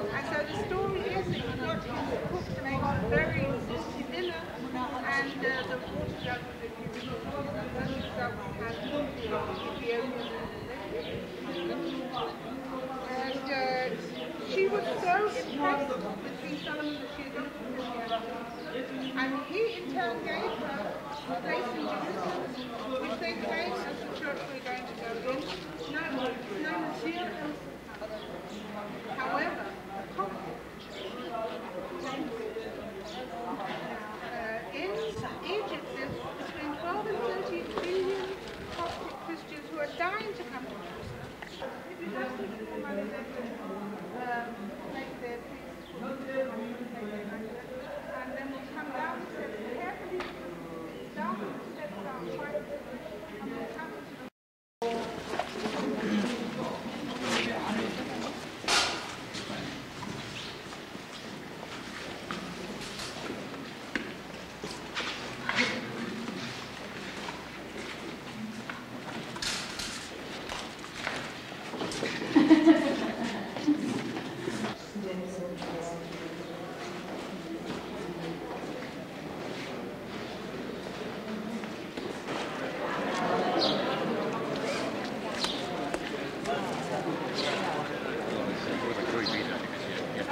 And so the story is that he got his cook to make a very tasty dinner, and the water jug was in his book, and the jug had and she was so impressed with these songs that she had done for him. And he in turn gave her a place in Jerusalem, which they claimed as the church we were going to go in, known as Jerusalem. However, in Egypt there's between 12 and 13 billion Coptic Christians who are dying to come to Jerusalem. If you don't think it's the money they can make their priests for them, and then we come down and say, carefully, down and step down, try to and we'll come to the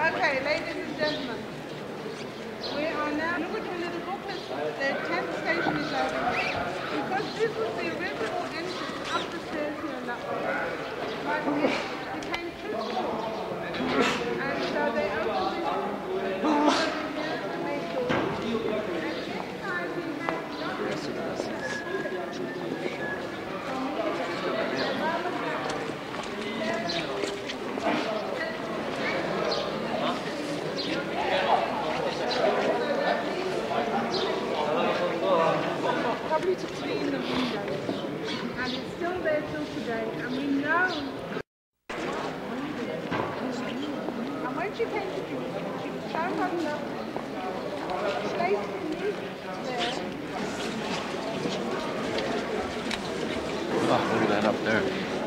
okay, ladies and gentlemen, we are now looking at the booklet. The 10th station is over here. Because this was the original entrance up the stairs here in that way. But it became truthful. And so they opened this and they thought. And this time we had not really to clean the windows, and it's still there till today, and we know. And when she came to Jerusalem, she was so unlovely, she placed the music there. Oh, look at that up there.